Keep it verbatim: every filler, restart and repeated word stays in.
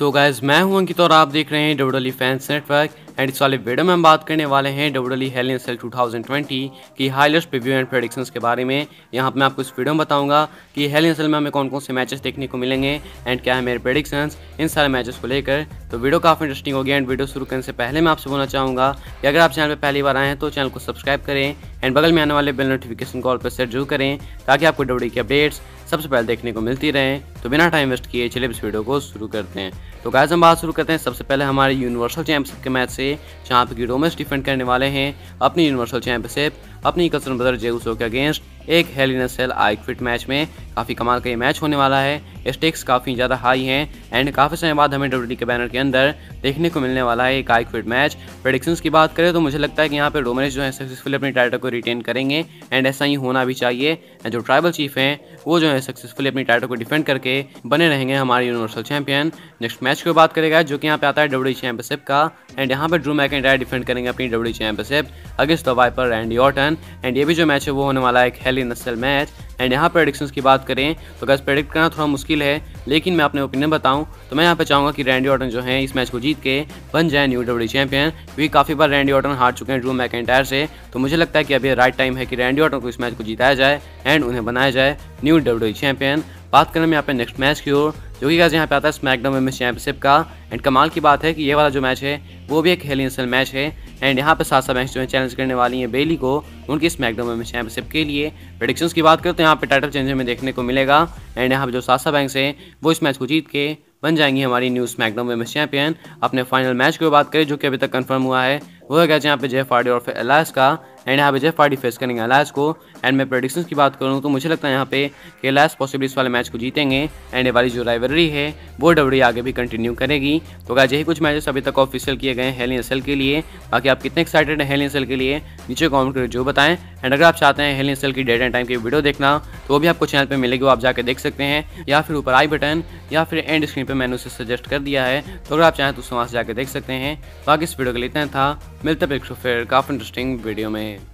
तो गाइस मैं हूं अंकित और आप देख रहे हैं डब्ल्यूडब्ल्यूई फैंस नेटवर्क एंड इस वाले वीडियो में हम बात करने वाले हैं WWE Hell in a Cell two thousand twenty की हाईलाइट्स प्रीव्यू एंड प्रेडिक्शंस के बारे में। यहाँ पे मैं आपको इस वीडियो में बताऊंगा कि हेल इन अ सेल में हमें कौन कौन से मैचेस देखने को मिलेंगे एंड क्या है मेरे प्रेडिक्शंस इन सारे मैचेस को लेकर। तो वीडियो काफ़ी इंटरेस्टिंग होगी एंड वीडियो शुरू करने से पहले मैं आपसे बोलना चाहूँगा कि अगर आप चैनल पर पहली बार आए हैं तो चैनल को सब्सक्राइब करें एंड बगल में आने वाले बेल नोटिफिकेशन कॉल पर सेट जरूर करें ताकि आपको डब्ल्यूडब्ल्यूई की अपडेट्स सबसे पहले देखने को मिलती रहें। तो बिना टाइम वेस्ट किए चलिए इस वीडियो को शुरू करते हैं। तो गाइस हम बात शुरू करते हैं सबसे पहले हमारे यूनिवर्सल चैंपियनशिप के मैच से, जहाँ पे कि रोमन्स डिफेंड करने वाले हैं अपनी यूनिवर्सल चैंपियनशिप अपनी कजन ब्रदर जे यूसो के अगेंस्ट एक hello in a cell I quit match में। काफ़ी कमाल का ये मैच होने वाला है, स्टेक्स काफ़ी ज़्यादा हाई हैं एंड काफ़ी समय बाद हमें डब्ल्यूडब्ल्यूई के बैनर के अंदर देखने को मिलने वाला है एक आई क्विट मैच। प्रेडिक्शंस की बात करें तो मुझे लगता है कि यहाँ पे रोमन्स जो है सक्सेसफुली अपनी टाइटल को रिटेन करेंगे एंड ऐसा ही होना भी चाहिए। एंड जो ट्राइबल चीफ हैं वो जो है सक्सेसफुली अपनी टाइटल को डिफेंड करके बने रहेंगे हमारे यूनिवर्सल चैंपियन। नेक्स्ट मैच की बात करेगा जो कि यहाँ पे आता है डब्ल्यूडब्ल्यूई चैंपियनशिप का एंड यहाँ पर ड्रू मैकइंटायर डिफेंड करेंगे अपनी WWE championship against the wiper Randy Orton and ये भी जो मैच है वो होने वाला है एक hello in a cell match. And यहाँ प्रेडिक्शंस की बात करें तो गाइस प्रेडिक्ट करना थोड़ा मुश्किल है, लेकिन मैं अपने ओपिनियन बताऊं तो मैं यहाँ पे चाहूँगा कि रैंडी ऑर्टन जो है इस मैच को जीत के बन जाए न्यू डब्ल्यूडब्ल्यूई चैंपियन। क्योंकि काफ़ी बार रैंडी ऑर्टन हार चुके हैं ड्रू मैकइंटायर से, तो मुझे लगता है कि अभी राइट टाइम है कि रैंडी ऑर्टन को इस मैच को जिताया जाए एंड उन्हें बनाया जाए न्यू डब्ल्यूडब्ल्यूई चैंपियन। बात करें यहाँ पे नेक्स्ट मैच की ओर जो कि गाइस यहाँ पे आता है स्मैकडाउन वुमेन्स चैंपियनशिप का। एंड कमाल की बात है कि ये वाला जो मैच है वो भी एक hello in a cell match है एंड यहाँ पे साशा बैंक्स जो है चैलेंज करने वाली हैं बेली को उनकी स्मैकडाउन वुमेन्स चैंपियनशिप के लिए। प्रेडिक्शंस की बात करें तो यहाँ पे टाइटल चेंज में देखने को मिलेगा एंड यहाँ पे जो साशा बैंक्स है वो इस मैच को जीत के बन जाएंगी हमारी न्यू स्मैकडाउन वुमेन्स चैंपियन। अपने फाइनल मैच की बात करें जो कि अभी तक कंफर्म हुआ है वो है गाइस यहाँ पे जेफ हार्डी और एलायस का एंड यहाँ पे जेफ हार्डी फेस करेंगे एलायस को। एंड मैं प्रेडिक्शंस की बात करूँ तो मुझे लगता है यहाँ पे कि एलायस पॉसिबली इस वाले मैच को जीतेंगे एंड ये वाली जो राइवलरी है वो डब्ल्यूडब्ल्यूई आगे भी कंटिन्यू करेगी। तो गाइस यही कुछ मैचेस अभी तक ऑफिशियल किए गए हैं हेल इन अ सेल के लिए। बाकी आप कितने एक्साइटेड हैं हेल इन अ सेल के लिए नीचे कॉमेंट करके जो बताएं। एंड अगर आप चाहते हैं हेल इन अ सेल की डेट एंड टाइम की वीडियो देखना तो वो भी आपको चैनल पर मिलेगी, वो आप जाकर देख सकते हैं या फिर ऊपर आई बटन या फिर एंड स्क्रीन पर मैंने उसे सजेस्ट कर दिया है, तो अगर आप चाहें तो उससे वहाँ से जाकर देख सकते हैं। बाकी इस वीडियो के लिए इतना था, मिलते हैं फिर काफ़ी इंटरेस्टिंग वीडियो में।